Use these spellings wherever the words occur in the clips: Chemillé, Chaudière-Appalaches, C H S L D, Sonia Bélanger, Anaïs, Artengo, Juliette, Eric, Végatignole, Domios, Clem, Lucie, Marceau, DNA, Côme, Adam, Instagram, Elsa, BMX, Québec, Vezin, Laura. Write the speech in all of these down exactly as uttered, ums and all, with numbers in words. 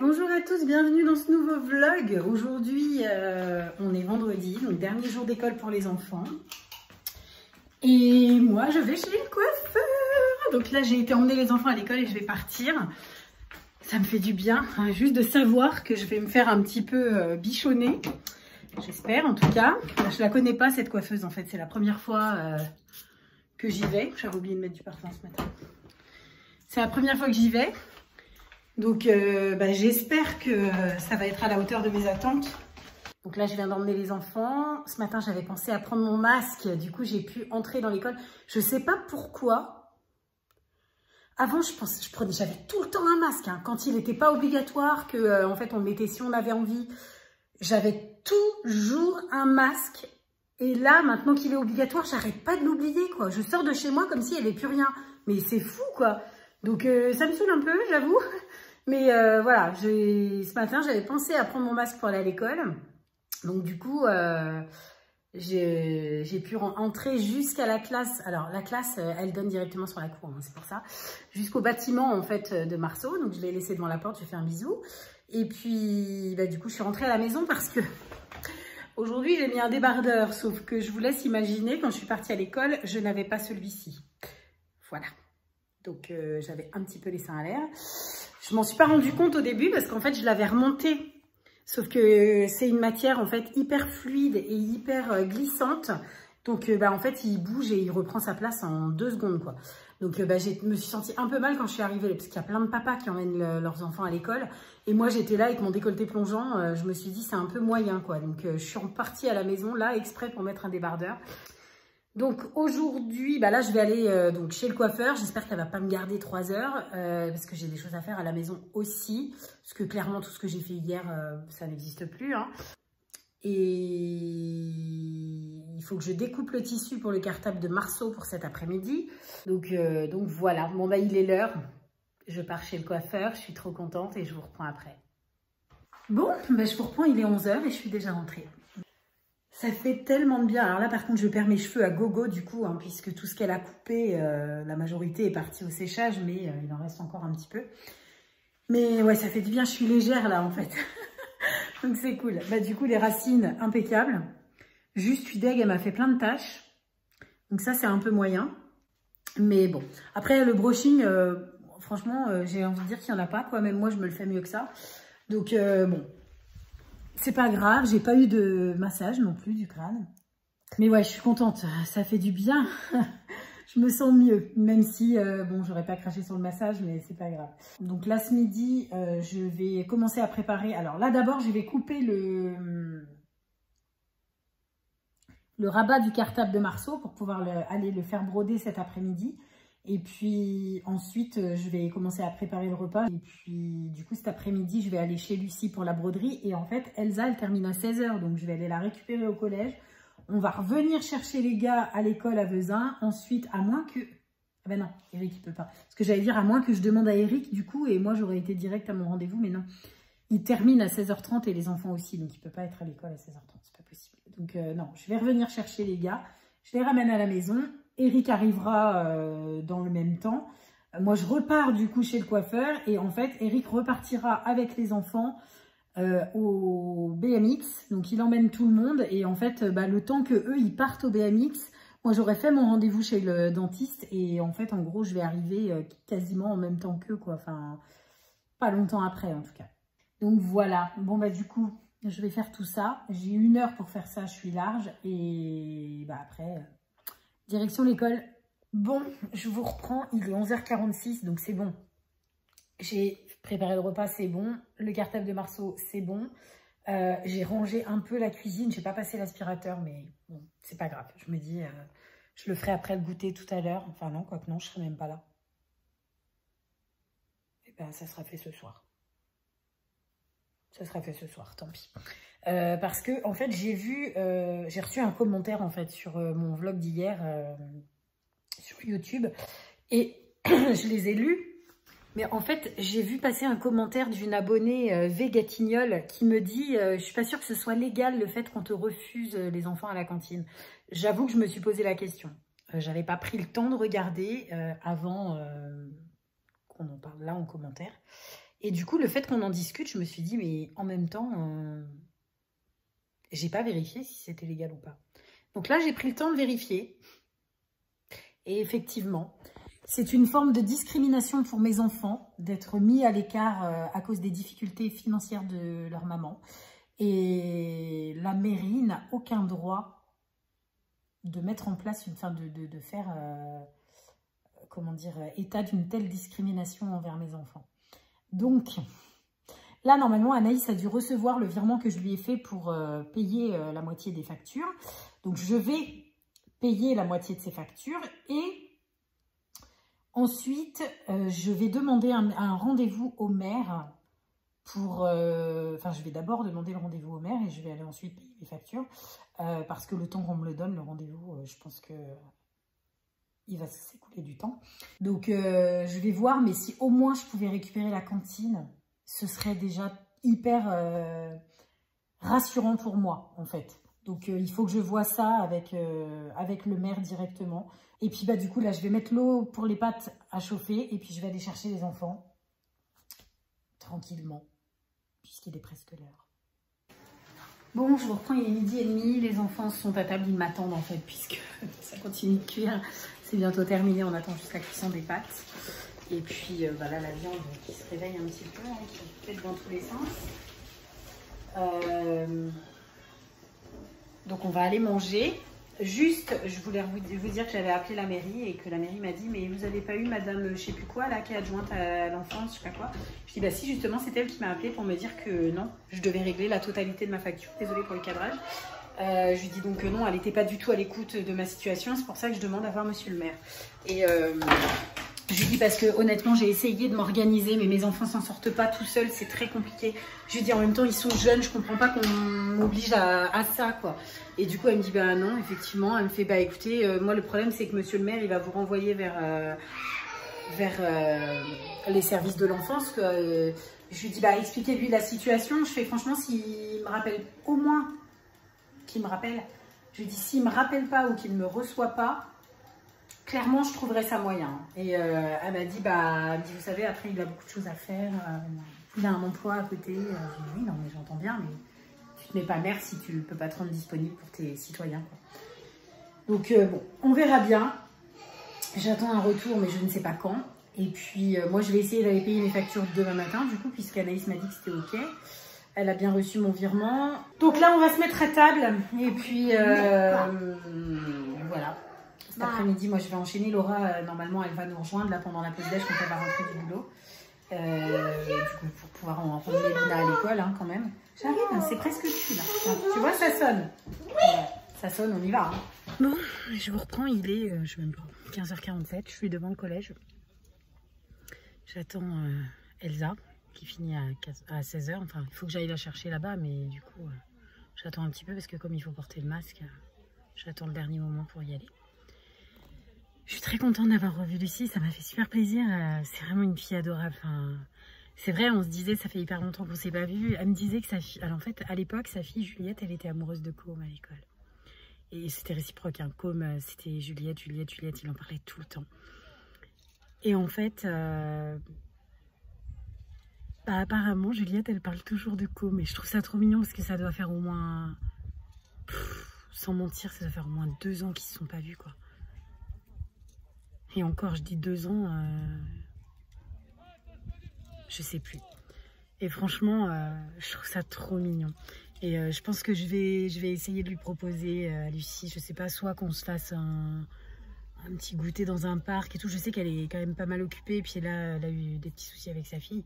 Bonjour à tous, bienvenue dans ce nouveau vlog. Aujourd'hui, euh, on est vendredi, donc dernier jour d'école pour les enfants. Et moi, je vais chez le coiffeur. Donc là, j'ai été emmener les enfants à l'école et je vais partir. Ça me fait du bien, hein, juste de savoir que je vais me faire un petit peu euh, bichonner. J'espère, en tout cas. Là, je la connais pas, cette coiffeuse, en fait. C'est la première fois euh, que j'y vais. J'avais oublié de mettre du parfum ce matin. C'est la première fois que j'y vais. Donc, euh, bah, j'espère que euh, ça va être à la hauteur de mes attentes. Donc là, je viens d'emmener les enfants. Ce matin, j'avais pensé à prendre mon masque. Du coup, j'ai pu entrer dans l'école. Je ne sais pas pourquoi. Avant, je pense, je prenais, j'avais tout le temps un masque. Hein, quand il n'était pas obligatoire, que euh, en fait, on le mettait si on avait envie. J'avais toujours un masque. Et là, maintenant qu'il est obligatoire, j'arrête pas de l'oublier, quoi. Je sors de chez moi comme s'il n'y avait plus rien. Mais c'est fou, quoi. Donc, euh, ça me saoule un peu, j'avoue. Mais euh, voilà, ce matin, j'avais pensé à prendre mon masque pour aller à l'école. Donc du coup, euh, j'ai pu entrer jusqu'à la classe. Alors la classe, elle donne directement sur la cour, hein, c'est pour ça. Jusqu'au bâtiment en fait de Marceau. Donc je l'ai laissé devant la porte, je lui ai fait un bisou. Et puis bah, du coup, je suis rentrée à la maison parce que aujourd'hui, j'ai mis un débardeur. Sauf que je vous laisse imaginer, quand je suis partie à l'école, je n'avais pas celui-ci. Voilà. Donc euh, j'avais un petit peu les seins à l'air. Je m'en suis pas rendu compte au début parce qu'en fait, je l'avais remonté. Sauf que c'est une matière en fait hyper fluide et hyper glissante. Donc, bah, en fait, il bouge et il reprend sa place en deux secondes, quoi. Donc, bah, je me suis sentie un peu mal quand je suis arrivée parce qu'il y a plein de papas qui emmènent le, leurs enfants à l'école. Et moi, j'étais là avec mon décolleté plongeant. Je me suis dit, c'est un peu moyen, quoi. Donc, je suis repartie à la maison, là, exprès pour mettre un débardeur. Donc aujourd'hui, bah là je vais aller euh, donc chez le coiffeur. J'espère qu'elle va pas me garder trois heures euh, parce que j'ai des choses à faire à la maison aussi. Parce que clairement tout ce que j'ai fait hier, euh, ça n'existe plus. Hein. Et il faut que je découpe le tissu pour le cartable de Marceau pour cet après-midi. Donc, euh, donc voilà, bon bah il est l'heure. Je pars chez le coiffeur, je suis trop contente et je vous reprends après. Bon, bah je vous reprends, il est onze heures et je suis déjà rentrée. Ça fait tellement de bien. Alors là, par contre, je perds mes cheveux à gogo, du coup, hein, puisque tout ce qu'elle a coupé, euh, la majorité est partie au séchage, mais euh, il en reste encore un petit peu. Mais ouais, ça fait du bien. Je suis légère, là, en fait. Donc, c'est cool. Bah, du coup, les racines, impeccables. Juste, je suis deg, elle m'a fait plein de tâches. Donc ça, c'est un peu moyen. Mais bon. Après, le brushing, euh, franchement, euh, j'ai envie de dire qu'il n'y en a pas, quoi. Même moi, je me le fais mieux que ça. Donc, euh, bon. C'est pas grave, j'ai pas eu de massage non plus du crâne. Mais ouais, je suis contente, ça fait du bien. Je me sens mieux, même si, euh, bon, j'aurais pas craché sur le massage, mais c'est pas grave. Donc là, ce midi, euh, je vais commencer à préparer. Alors là, d'abord, je vais couper le, le rabat du cartable de Marceau pour pouvoir le, aller le faire broder cet après-midi. Et puis ensuite, je vais commencer à préparer le repas. Et puis du coup, cet après-midi, je vais aller chez Lucie pour la broderie. Et en fait, Elsa, elle termine à seize heures. Donc, je vais aller la récupérer au collège. On va revenir chercher les gars à l'école à Vezin. Ensuite, à moins que... Ah ben non, Eric, il peut pas. Parce que j'allais dire, à moins que je demande à Eric, du coup. Et moi, j'aurais été direct à mon rendez-vous. Mais non, il termine à seize heures trente et les enfants aussi. Donc, il ne peut pas être à l'école à seize heures trente. C'est pas possible. Donc, euh, non, je vais revenir chercher les gars. Je les ramène à la maison. Eric arrivera euh, dans le même temps. Moi, je repars du coup chez le coiffeur. Et en fait, Eric repartira avec les enfants euh, au B M X. Donc, il emmène tout le monde. Et en fait, bah, le temps qu'eux, ils partent au B M X, moi, j'aurais fait mon rendez-vous chez le dentiste. Et en fait, en gros, je vais arriver euh, quasiment en même temps qu'eux, quoi. Enfin, pas longtemps après, en tout cas. Donc, voilà. Bon, bah, du coup, je vais faire tout ça. J'ai une heure pour faire ça. Je suis large. Et bah, après... Euh... Direction l'école. Bon, je vous reprends. Il est onze heures quarante-six, donc c'est bon. J'ai préparé le repas, c'est bon. Le cartable de Marceau, c'est bon. Euh, j'ai rangé un peu la cuisine. J'ai pas passé l'aspirateur, mais bon, c'est pas grave. Je me dis, euh, je le ferai après le goûter tout à l'heure. Enfin non, quoique non, je serai même pas là. Et ben, ça sera fait ce soir. Ça sera fait ce soir, tant pis. Euh, parce que, en fait, j'ai vu, euh, j'ai reçu un commentaire, en fait, sur euh, mon vlog d'hier, euh, sur YouTube, et je les ai lus, mais en fait, j'ai vu passer un commentaire d'une abonnée euh, Végatignole qui me dit euh, « Je suis pas sûre que ce soit légal le fait qu'on te refuse euh, les enfants à la cantine. » J'avoue que je me suis posé la question. Euh, J'avais pas pris le temps de regarder euh, avant euh, qu'on en parle là en commentaire. Et du coup, le fait qu'on en discute, je me suis dit, mais en même temps, euh, j'ai pas vérifié si c'était légal ou pas. Donc là, j'ai pris le temps de vérifier. Et effectivement, c'est une forme de discrimination pour mes enfants d'être mis à l'écart à cause des difficultés financières de leur maman. Et la mairie n'a aucun droit de mettre en place, une, enfin de, de, de faire, euh, comment dire, état d'une telle discrimination envers mes enfants. Donc, là, normalement, Anaïs a dû recevoir le virement que je lui ai fait pour euh, payer euh, la moitié des factures. Donc, je vais payer la moitié de ses factures et ensuite, euh, je vais demander un, un rendez-vous au maire pour... Euh, enfin, je vais d'abord demander le rendez-vous au maire et je vais aller ensuite payer les factures euh, parce que le temps qu'on me le donne, le rendez-vous, euh, je pense que... il va s'écouler du temps. Donc, euh, je vais voir, mais si au moins je pouvais récupérer la cantine, ce serait déjà hyper euh, rassurant pour moi, en fait. Donc, euh, il faut que je voie ça avec, euh, avec le maire directement. Et puis, bah, du coup, là, je vais mettre l'eau pour les pâtes à chauffer et puis je vais aller chercher les enfants tranquillement, puisqu'il est presque l'heure. Bon, je vous reprends, il est midi et demi, les enfants sont à table, ils m'attendent en fait, puisque ça continue de cuire. C'est bientôt terminé, on attend jusqu'à la cuisson des pâtes. Et puis euh, bah là, la viande qui se réveille un petit peu, hein, qui pète dans tous les sens. Euh... Donc on va aller manger. Juste, je voulais vous dire que j'avais appelé la mairie et que la mairie m'a dit « Mais vous n'avez pas eu madame je sais plus quoi, là, qui est adjointe à l'enfance, je sais pas quoi ?» Je dis « Bah si, justement, c'est elle qui m'a appelé pour me dire que non, je devais régler la totalité de ma facture. Désolée pour le cadrage. » Euh, je lui dis donc que non, elle n'était pas du tout à l'écoute de ma situation, c'est pour ça que je demande à voir monsieur le maire. Et euh, je lui dis parce que honnêtement j'ai essayé de m'organiser, mais mes enfants s'en sortent pas tout seuls, c'est très compliqué. Je lui dis en même temps ils sont jeunes, je comprends pas qu'on m'oblige à, à ça quoi. Et du coup elle me dit bah non, effectivement, elle me fait bah écoutez, euh, moi le problème c'est que monsieur le maire il va vous renvoyer vers, euh, vers euh, les services de l'enfance. Euh, je lui dis bah expliquez-lui la situation, je fais franchement s'il me rappelle au moins... qu'il me rappelle, je lui dis s'il ne me rappelle pas ou qu'il ne me reçoit pas, clairement je trouverai ça moyen. Et euh, elle m'a dit, bah, elle me dit, vous savez, après il a beaucoup de choses à faire, euh, il a un emploi à côté. Euh, je lui dis, non mais j'entends bien, mais tu te mets pas mère si tu ne peux pas te rendre disponible pour tes citoyens. Quoi. Donc euh, bon, on verra bien. J'attends un retour, mais je ne sais pas quand. Et puis euh, moi je vais essayer d'aller payer mes factures demain matin, du coup, puisqu'Anaïs m'a dit que c'était ok. Elle a bien reçu mon virement. Donc là, on va se mettre à table. Et puis, euh, voilà. Cet après-midi, moi, je vais enchaîner. Laura, normalement, elle va nous rejoindre là pendant la pause déj quand elle va rentrer du boulot. Euh, du coup, pour pouvoir en ramener Luna à l'école, hein, quand même. J'arrive, hein, c'est presque dessus, là. Tu vois, ça sonne. Voilà. Ça sonne, on y va. Hein. Bon, je vous reprends. Il est, euh, je sais même pas, quinze heures quarante-sept. Je suis devant le collège. J'attends euh, Elsa. Qui finit à seize heures, enfin il faut que j'aille la chercher là-bas, mais du coup euh, j'attends un petit peu parce que comme il faut porter le masque, euh, j'attends le dernier moment pour y aller. Je suis très contente d'avoir revu Lucie, ça m'a fait super plaisir, euh, c'est vraiment une fille adorable, enfin, c'est vrai on se disait ça fait hyper longtemps qu'on s'est pas vu, elle me disait que sa fille, alors en fait à l'époque sa fille Juliette elle était amoureuse de Côme à l'école et c'était réciproque, hein. Côme c'était Juliette, Juliette, Juliette, il en parlait tout le temps et en fait... Euh... Bah, apparemment, Juliette, elle parle toujours de Côme. Et je trouve ça trop mignon parce que ça doit faire au moins... Pff, sans mentir, ça doit faire au moins deux ans qu'ils ne se sont pas vus, quoi. Et encore, je dis deux ans... Euh... Je sais plus. Et franchement, euh, je trouve ça trop mignon. Et euh, je pense que je vais, je vais essayer de lui proposer à euh, Lucie, je sais pas, soit qu'on se fasse un... un petit goûter dans un parc et tout. Je sais qu'elle est quand même pas mal occupée. Et puis là, elle a eu des petits soucis avec sa fille.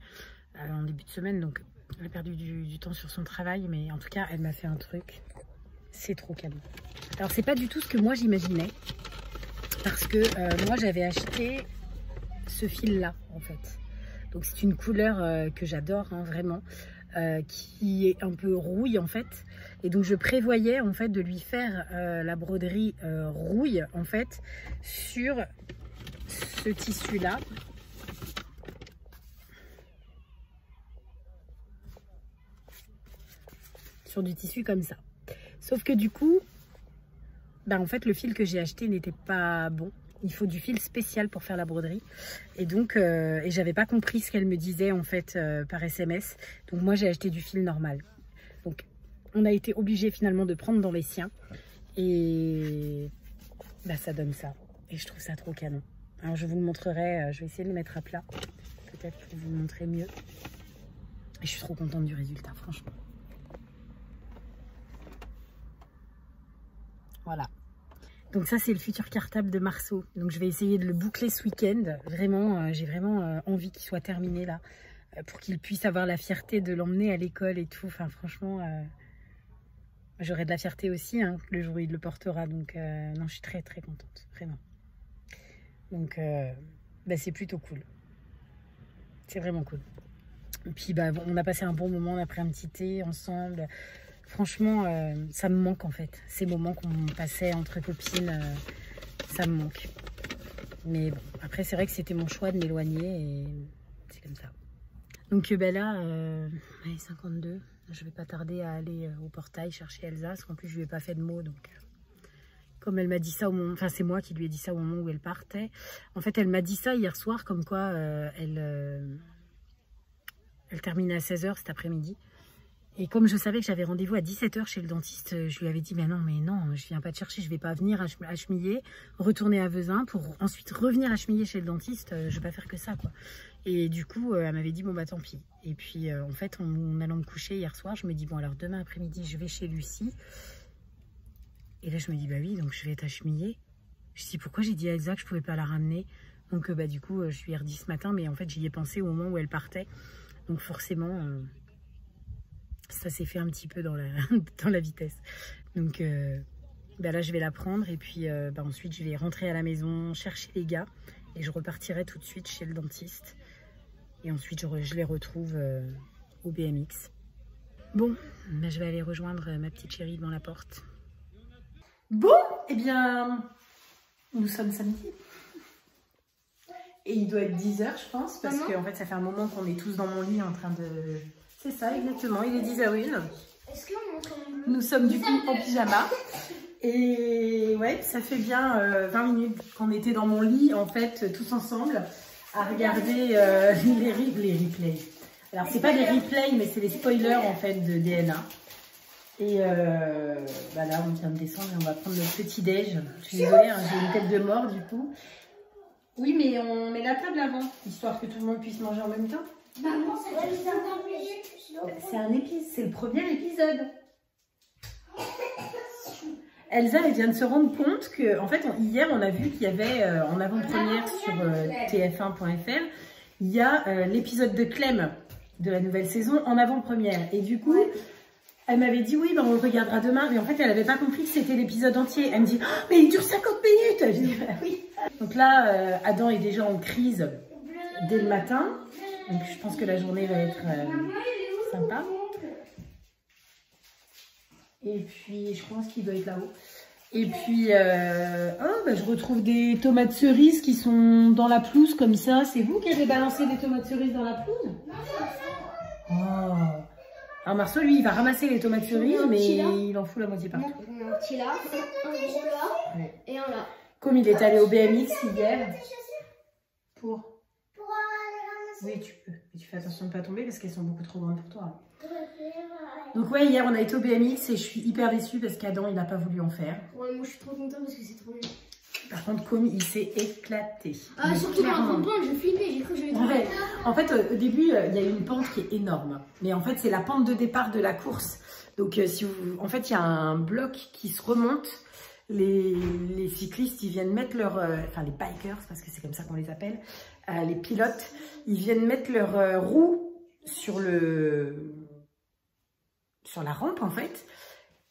Euh, en début de semaine, donc elle a perdu du, du temps sur son travail, mais en tout cas, elle m'a fait un truc, c'est trop canon. Alors, c'est pas du tout ce que moi j'imaginais, parce que euh, moi j'avais acheté ce fil-là, en fait. Donc, c'est une couleur euh, que j'adore, hein, vraiment, euh, qui est un peu rouille, en fait. Et donc, je prévoyais, en fait, de lui faire euh, la broderie euh, rouille, en fait, sur ce tissu-là. Sur du tissu comme ça, sauf que du coup bah en fait le fil que j'ai acheté n'était pas bon Il faut du fil spécial pour faire la broderie. Et donc, euh, et j'avais pas compris ce qu'elle me disait en fait euh, par S M S. Donc moi, j'ai acheté du fil normal. Donc, on a été obligé finalement de prendre dans les siens. Et bah, ça donne ça. Et je trouve ça trop canon. Alors, je vous le montrerai. Euh, je vais essayer de le mettre à plat. Peut-être pour vous le montrer mieux. Et je suis trop contente du résultat, franchement. Voilà. Donc ça, c'est le futur cartable de Marceau. Donc je vais essayer de le boucler ce week-end. Vraiment, euh, j'ai vraiment euh, envie qu'il soit terminé là, euh, pour qu'il puisse avoir la fierté de l'emmener à l'école et tout. Enfin, franchement, euh, j'aurai de la fierté aussi hein, le jour où il le portera. Donc euh, non, je suis très très contente, vraiment. Donc euh, bah, c'est plutôt cool. C'est vraiment cool. Et puis bah, on a passé un bon moment, on a pris un petit thé ensemble. Franchement, euh, ça me manque en fait. Ces moments qu'on passait entre copines, euh, ça me manque. Mais bon, après c'est vrai que c'était mon choix de m'éloigner et c'est comme ça. Donc ben là, euh, allez, cinquante-deux, je vais pas tarder à aller euh, au portail chercher Elsa, parce qu'en plus je lui ai pas fait de mots. Donc, euh, comme elle m'a dit ça au moment, enfin c'est moi qui lui ai dit ça au moment où elle partait. En fait, elle m'a dit ça hier soir, comme quoi euh, elle, euh, elle terminait à seize heures cet après-midi. Et comme je savais que j'avais rendez-vous à dix-sept heures chez le dentiste, je lui avais dit, mais non, mais non, je viens pas te chercher, je vais pas venir à Chemillé, retourner à Vezin pour ensuite revenir à Chemillé chez le dentiste, je vais pas faire que ça, quoi. Et du coup, elle m'avait dit, bon, bah tant pis. Et puis, en fait, en, en allant me coucher hier soir, je me dis, bon, alors demain après-midi, je vais chez Lucie. Et là, je me dis, bah oui, donc je vais être à Chemillé. Je dis, pourquoi j'ai dit à Elsa que je pouvais pas la ramener? Donc, bah du coup, je suis R dix ce matin, mais en fait, j'y ai pensé au moment où elle partait. Donc, forcément... Euh... ça s'est fait un petit peu dans la, dans la vitesse. Donc euh, bah là, je vais la prendre et puis euh, bah ensuite, je vais rentrer à la maison, chercher les gars et je repartirai tout de suite chez le dentiste. Et ensuite, je, je les retrouve euh, au B M X. Bon, bah, je vais aller rejoindre ma petite chérie devant la porte. Bon, eh bien, nous sommes samedi. Et il doit être dix heures, je pense, parce qu'en fait, ça fait un moment qu'on est tous dans mon lit en train de... C'est ça, exactement. Il est dix heures une. Nous sommes du coup en pyjama. Et ouais, ça fait bien euh, vingt minutes qu'on était dans mon lit, en fait, tous ensemble, à regarder euh, les, re les replays. Alors, c'est pas des replays, mais c'est les spoilers, en fait, de D N A. Et euh, bah là, on vient de descendre et on va prendre le petit-déj. Je suis désolée, hein, j'ai une tête de mort, du coup. Oui, mais on met la table avant, histoire que tout le monde puisse manger en même temps. C'est un épisode, c'est le premier épisode. Elsa, elle vient de se rendre compte que, en fait, on, hier, on a vu qu'il y avait euh, en avant-première sur euh, T F un point F R, il y a euh, l'épisode de Clem de la nouvelle saison en avant-première. Et du coup, elle m'avait dit oui, ben, on le regardera demain. Mais en fait, elle n'avait pas compris que c'était l'épisode entier. Elle me dit, oh, mais il dure cinquante minutes. Je dis, bah, oui. Donc là, euh, Adam est déjà en crise dès le matin. Donc je pense que la journée va être euh, sympa. Et puis je pense qu'il doit être là-haut. Et puis euh, oh, bah, je retrouve des tomates cerises qui sont dans la pelouse comme ça. C'est vous qui avez balancé des tomates cerises dans la pelouse? Oh. Alors Marceau, lui, il va ramasser les tomates cerises, mais il en fout la moitié partout. Un petit là, un gros là, et un là. Comme il est allé au B M X hier. Pour... Oui, tu peux. Mais tu fais attention de ne pas tomber parce qu'elles sont beaucoup trop grandes pour toi. Donc ouais, hier, on a été au B M X et je suis hyper déçue parce qu'Adam, il n'a pas voulu en faire. Ouais, moi, je suis trop contente parce que c'est trop bien. Par contre, Côme, il s'est éclaté. Ah, surtout dans la pente, je flippais, j'ai cru que j'avais trouvé. En fait, au début, il y a une pente qui est énorme. Mais en fait, c'est la pente de départ de la course. Donc, si vous... en fait, il y a un bloc qui se remonte. Les, les cyclistes, ils viennent mettre leur... Euh, enfin, les bikers, parce que c'est comme ça qu'on les appelle. Euh, les pilotes, ils viennent mettre leur euh, roue sur le... sur la rampe, en fait.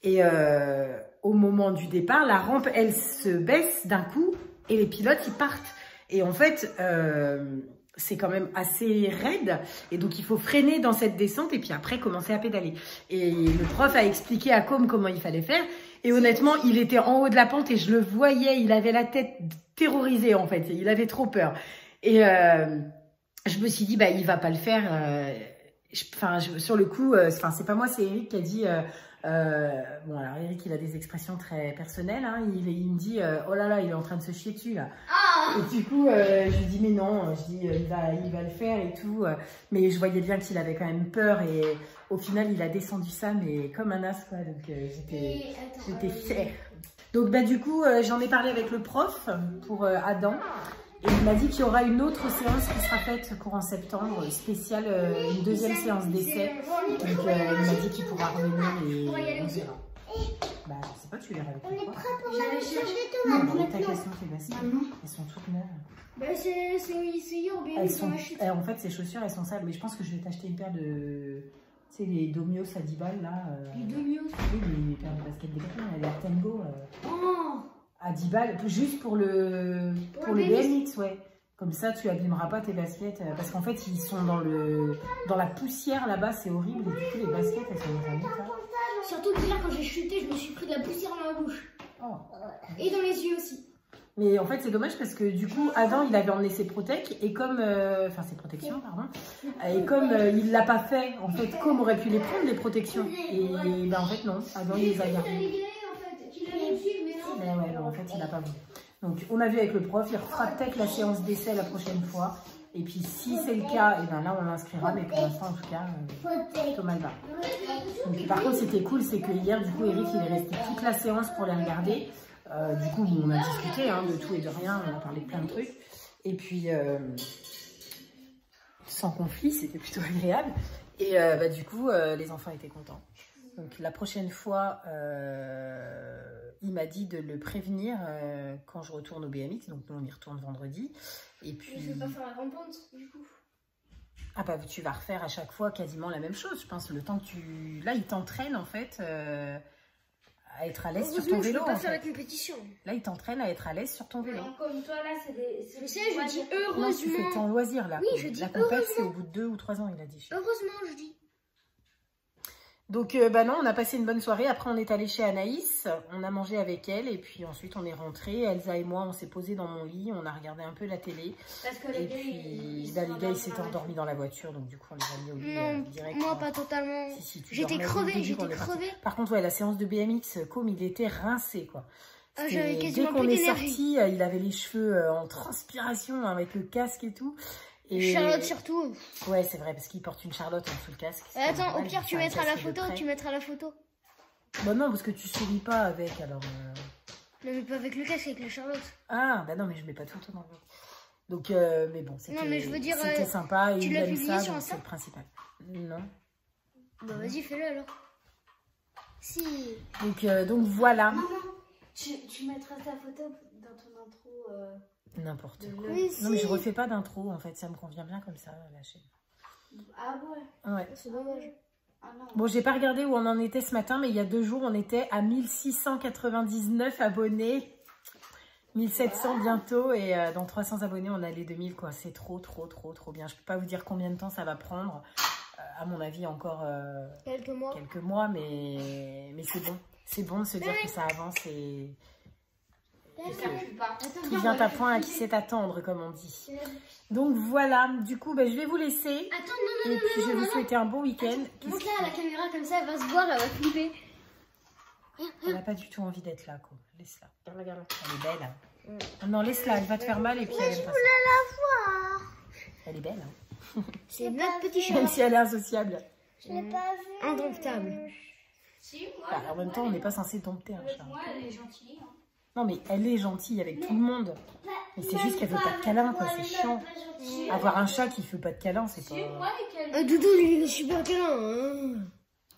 Et euh, au moment du départ, la rampe, elle se baisse d'un coup et les pilotes, ils partent. Et en fait, euh, c'est quand même assez raide. Et donc, il faut freiner dans cette descente et puis après, commencer à pédaler. Et le prof a expliqué à Côme comment il fallait faire. Et honnêtement, il était en haut de la pente et je le voyais, il avait la tête terrorisée en fait, il avait trop peur. Et euh, je me suis dit, bah, il va pas le faire. Enfin, euh, sur le coup, euh, c'est pas moi, c'est Eric qui a dit, euh, Euh, bon, alors Eric, il a des expressions très personnelles, hein. il, il me dit euh, oh là là, il est en train de se chier dessus là. Ah et du coup, euh, je lui dis mais non, je dis il va, il va le faire et tout. Mais je voyais bien qu'il avait quand même peur et au final, il a descendu ça, mais comme un as quoi. Donc euh, j'étais fière. Donc bah du coup, euh, j'en ai parlé avec le prof pour euh, Adam. Et il m'a dit qu'il y aura une autre séance qui sera faite courant septembre, spéciale, euh, une deuxième séance d'essai. Donc euh, il m'a dit qu'il pourra revenir et on verra. Bah, je sais pas, tu verras avec toi. On est prêt pour la mission de Thomas. Non, mais t'inquiète, elles sont toutes neuves. Bah, c'est hier, mais elles sont achetées. En fait, ces chaussures, elles sont sales, mais je pense que je vais t'acheter une paire de. Tu sais, les Domios à dix balles là. Euh... Les Domios? Oui, les paires de baskets des copains, les Artengo. Euh... Oh! À dix balles, juste pour le, pour pour le B M X, ouais. Comme ça, tu abîmeras pas tes baskets. Parce qu'en fait, ils sont dans, le, dans la poussière là-bas, c'est horrible. Et du coup, les baskets, elles sont dans la bouche, là. Surtout que là, quand j'ai chuté, je me suis pris de la poussière dans la bouche. Oh. Et dans les yeux aussi. Mais en fait, c'est dommage parce que du coup, Adam, il avait emmené ses protects. Et comme. Euh, enfin, ses protections, pardon. Et comme euh, il l'a pas fait, en fait, Côme aurait pu les prendre, les protections. Et ben, en fait, non. Adam, il les a gardés. Mais ouais, non, en fait, il n'a pas vu. Donc, on a vu avec le prof, il refera peut-être la séance d'essai la prochaine fois. Et puis, si c'est le cas, et ben là, on l'inscrira. Mais pour l'instant, en tout cas, euh, Thomas va. Donc, par contre, c'était cool, c'est que hier, du coup, Eric, il est resté toute la séance pour les regarder. Euh, du coup, on a discuté hein, de tout et de rien, on a parlé de plein de trucs. Et puis, euh, sans conflit, c'était plutôt agréable. Et euh, bah, du coup, euh, les enfants étaient contents. Donc, la prochaine fois, euh, il m'a dit de le prévenir euh, quand je retourne au B M X. Donc, nous, on y retourne vendredi. Et puis... Mais je ne vais pas faire la grande pente, du coup. Ah, bah, tu vas refaire à chaque fois quasiment la même chose. Je pense le temps que tu... Là, il t'entraîne, en fait, euh, à être à l'aise sur ton vélo. Je ne peux pas faire la compétition. Là, il t'entraîne à être à l'aise sur ton vélo. Non, comme toi, là, c'est des... Je sais, je dis heureusement. Non, tu fais ton loisir, là. Oui, je dis heureusement. La compétition, c'est au bout de deux ou trois ans, il a dit. Heureusement, je dis. Donc, euh, bah non, on a passé une bonne soirée. Après, on est allé chez Anaïs. On a mangé avec elle. Et puis ensuite, on est rentrés. Elsa et moi, on s'est posés dans mon lit. On a regardé un peu la télé. Parce que les et gars, puis, ils bah, les gars, ils s'étaient endormis dans la voiture. Donc, du coup, on les a mis au lit non, euh, direct. Non, hein. Pas totalement. Si, si, j'étais crevée, j'étais crevée. Par contre, ouais, la séance de B M X, Côme, il était rincé, quoi. Ah, dès qu'on est sorti, il avait les cheveux en transpiration avec le casque et tout. Et... Charlotte surtout. Ouais, c'est vrai, parce qu'il porte une Charlotte en dessous le casque. Attends, normal, au pire, tu mettras la photo, tu mettras la photo. Bah non, parce que tu souris pas avec, alors... Non, mais pas avec le casque, avec la Charlotte. Ah, bah non, mais je mets pas de photo dans le casque. Donc, euh, mais bon, c'était euh, sympa. Tu l'as publié sur Insta ? C'est le principal. Non. Bah vas-y, fais-le alors. Si. Donc, euh, donc voilà. Non, non. Tu, tu mettras ta photo dans ton intro... Euh... N'importe quoi. Oui, non, mais je refais pas d'intro, en fait. Ça me convient bien comme ça, la chaîne. Ah ouais, ouais. C'est dommage. Ah non. Bon, j'ai pas regardé où on en était ce matin, mais il y a deux jours, on était à mille six cent quatre-vingt-dix-neuf abonnés. mille sept cents ah. Bientôt. Et euh, dans trois cents abonnés, on a les deux mille, quoi. C'est trop, trop, trop, trop bien. Je peux pas vous dire combien de temps ça va prendre. Euh, à mon avis, encore... Euh, quelques mois. Quelques mois, mais, mais c'est bon. C'est bon de se dire oui. Que ça avance et... Qui vient à point à qui sait attendre, comme on dit. Donc voilà, du coup, ben, je vais vous laisser. Attends, non, non, et non, puis non, je vais vous non, souhaiter non. Un bon week-end. Montre là à la caméra, comme ça, elle va se voir, elle va flipper. Elle n'a pas du tout envie d'être là, quoi. Laisse-la. Regarde-la. Elle est belle. Hein. Ouais. Non, laisse-la, elle va te faire mal et puis mais elle je voulais la voir. Elle est belle. Hein. C'est notre petit chat. Même si elle est insociable. Je l'ai pas vu. Indomptable. Si, moi, bah, en même temps, on n'est pas censé dompter un chat. Moi, elle est gentille. Non mais elle est gentille avec mais, tout le monde, bah, mais c'est juste qu'elle ne veut pas de câlin, c'est chiant. Mmh. Avoir un chat qui ne fait pas de câlin, c'est pas... Euh, Doudou, lui, il est super câlin. Hein.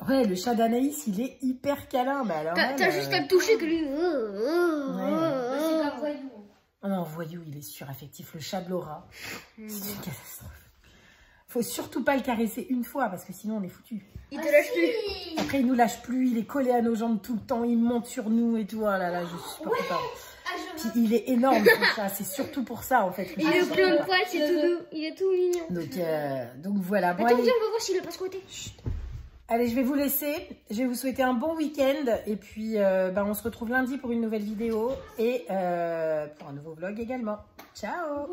Ouais, le chat d'Anaïs, il est hyper câlin. Bah, t'as euh... juste à le toucher que lui... Ouais. Ouais. C'est un voyou. Non, voyou, il est suraffectif. Le chat de Laura, mmh. C'est une catastrophe. Faut surtout pas le caresser une fois parce que sinon on est foutu. Il te lâche plus. Après il nous lâche plus, il est collé à nos jambes tout le temps, il monte sur nous et tout. Oh là là, je suis pas ouais. Contente. Ah, puis il est énorme comme ça, c'est surtout pour ça en fait. Il est plein de poils, c'est tout doux, il est tout mignon. Donc, euh, donc voilà. Bon, attends, allez. Viens, on va voir s'il est pas ce côté. Chut. Allez, je vais vous laisser, je vais vous souhaiter un bon week-end et puis euh, bah, on se retrouve lundi pour une nouvelle vidéo et euh, pour un nouveau vlog également. Ciao.